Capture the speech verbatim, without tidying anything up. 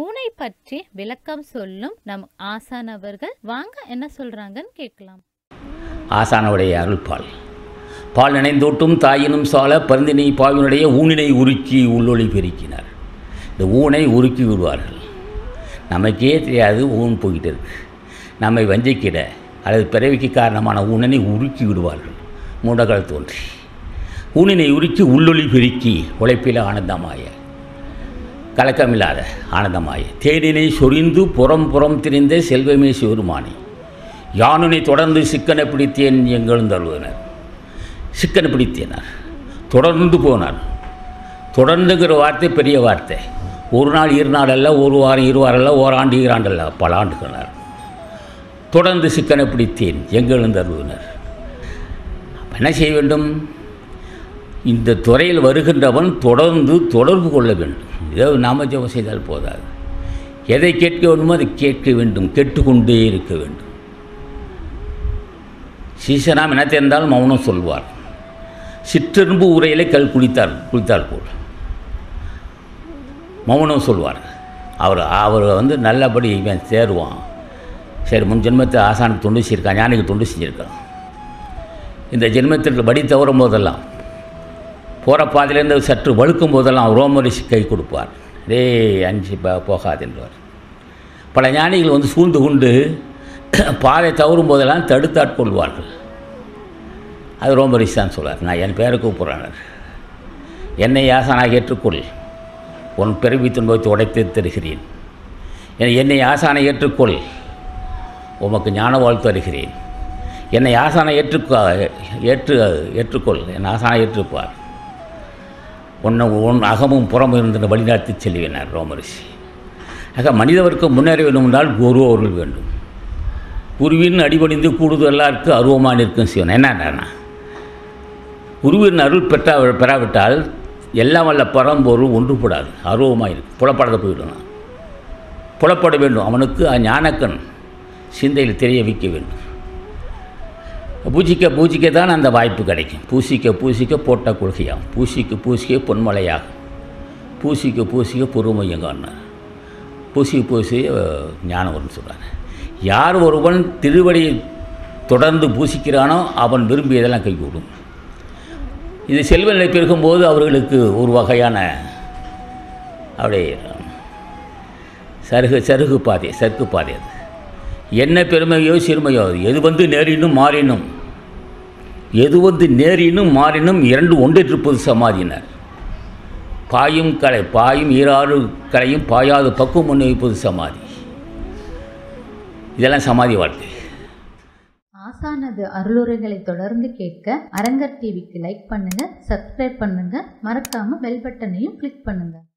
ஊனை பற்றி விளக்கம் சொல்லும் நம் ஆசானவர்கள் வாங்க என்ன சொல்றாங்கன்னு கேட்கலாம். ஆசானவுடைய அருள்பால் பால் நினைந்தோட்டும் தாயினும் சால பருந்தினை பாவினுடைய ஊனினை உருக்கி உள்ளொளி பெருக்கினார். இந்த ஊனை உருக்கி விடுவார்கள். நமக்கே தெரியாது ஊன் போய்கிட்டு இருக்கு. நம்மை வஞ்சிக்கிட அல்லது பிறவிக்கு காரணமான ஊனனை உருக்கி விடுவார்கள். மூடகால் தோன்றி ஊனினை உருக்கி உள்ளொளி பெருக்கி உழைப்பில ஆனந்தமாய கலக்கமில்லாத ஆனந்தமாய் தேனினை சொரிந்து புறம் புறம் திரிந்த செல்வமே சிவருமானி யானுனை தொடர்ந்து சிக்கனை பிடித்தேன் எங்கெழுந்தழுவினர். சிக்கனை பிடித்தேனார் தொடர்ந்து போனார். தொடர்ந்துங்கிற வார்த்தை பெரிய வார்த்தை. ஒரு நாள் இரு நாள் அல்ல, ஒரு வாரம் இரு வாரம் அல்ல, ஓராண்டு ஈராண்டு அல்ல, பல ஆண்டுகளார். தொடர்ந்து சிக்கனை பிடித்தேன் எங்கெழுந்தழுவினர். அப்போ என்ன செய்ய வேண்டும்? இந்த துறையில் வருகின்றவன் தொடர்ந்து தொடர்பு கொள்ள வேண்டும். ஏதோ நாம ஜபம் செய்தால் போதாது. எதை கேட்க வேண்டுமோ அதை கேட்க வேண்டும். கேட்டுக்கொண்டே இருக்க வேண்டும். சீசனாம் என்ன தெரிந்தாலும் மௌனம் சொல்வார். சிற்றெரும்பு உரையிலே கல் குளித்தார் குளித்தார் போல் மௌனம் சொல்வார். அவர் அவர் வந்து நல்லபடி இவன் சேருவான். சரி, முன் ஜென்மத்தை ஆசானுக்கு தொண்டு செய்யிருக்கான், ஞானிக்கு தொண்டு செஞ்சுருக்கான். இந்த ஜென்மத்திற்கு படி தவறும் போதெல்லாம் போகிற பாதையிலேருந்து சற்று வழுக்கும் போதெல்லாம் ரோமரிஷி கை கொடுப்பார். ரே அஞ்சு ப போகாதுன்றவர். பல ஞானிகள் வந்து சூழ்ந்து கொண்டு பாதை தவறும் போதெல்லாம் தடுத்தாட்கொள்வார்கள். அது ரோமரிஷி தான் சொல்வார். நான் என் பேரை கூப்பிட்றேன், என்னை ஆசானாக ஏற்றுக்கொள், உன் பிறவி துன்பத்தை உடைத்து தருகிறேன், என்னை ஆசானை ஏற்றுக்கொள், உமக்கு ஞான வாழ்த்து தருகிறேன், என்னை ஆசானை ஏற்றுக்கா ஏற்று ஏற்றுக்கொள் என் ஆசானை ஏற்றுப்பார், ஒன்று ஒன் அகமும் புறம் இருந்த வழிநடத்தி செல்வினார் ரோமரிஷி. ஆக மனிதவருக்கு முன்னேற வேண்டும் என்றால் குரு அருள் வேண்டும். குருவின் அடிபணிந்து கூடுதலாருக்கு அருவமான இருக்கும் சிவன். என்னன்னா குருவின் அருள் பெற்றா பெறாவிட்டால் எல்லாம் வல்ல பரம்பொருள் ஒன்றுபடாது, அருவமாக இருக்கும். புலப்படாத போயிடணும். புலப்பட வேண்டும். அவனுக்கு ஞானக்கண் சிந்தையில் தெரிய வைக்க வேண்டும். பூஜிக்க பூஜிக்க தான் அந்த வாய்ப்பு கிடைக்கும். பூசிக்க பூசிக்க போட்ட கொள்கையாகும். பூசிக்க பூசிக்க பொன்மலையாகும். பூசிக்க பூசிக்க பொறுமையங்கான பூசி பூசி ஞானம் வரும்னு சொல்கிறாங்க. யார் ஒருவன் திருவடியை தொடர்ந்து பூசிக்கிறானோ அவன் விரும்பியதெல்லாம் கைகூடும். இது செல்வ நிலை பெருக்கும்போது அவர்களுக்கு ஒரு வகையான அப்படியே சருகு சருகு பாதை சருக்கு பாதை. அது என்ன பெருமையோ சிறுமையோ எது வந்து நேரினும் மாறினும் எது வந்து நேரினும் மாறினும் இரண்டு ஒன்றிருப்பது சமாதியினர். பாயும் கலை பாயும் ஈராறு கலையும் பாயாது பக்குவம் முன்வைப்பது சமாதி. இதெல்லாம் சமாதி வாழ்க்கை. ஆசானது அருளுரைகளை தொடர்ந்து கேட்க அரங்கர் டிவிக்கு லைக் பண்ணுங்க, சப்ஸ்கிரைப் பண்ணுங்க, மறக்காம பெல் பட்டனையும் கிளிக் பண்ணுங்க.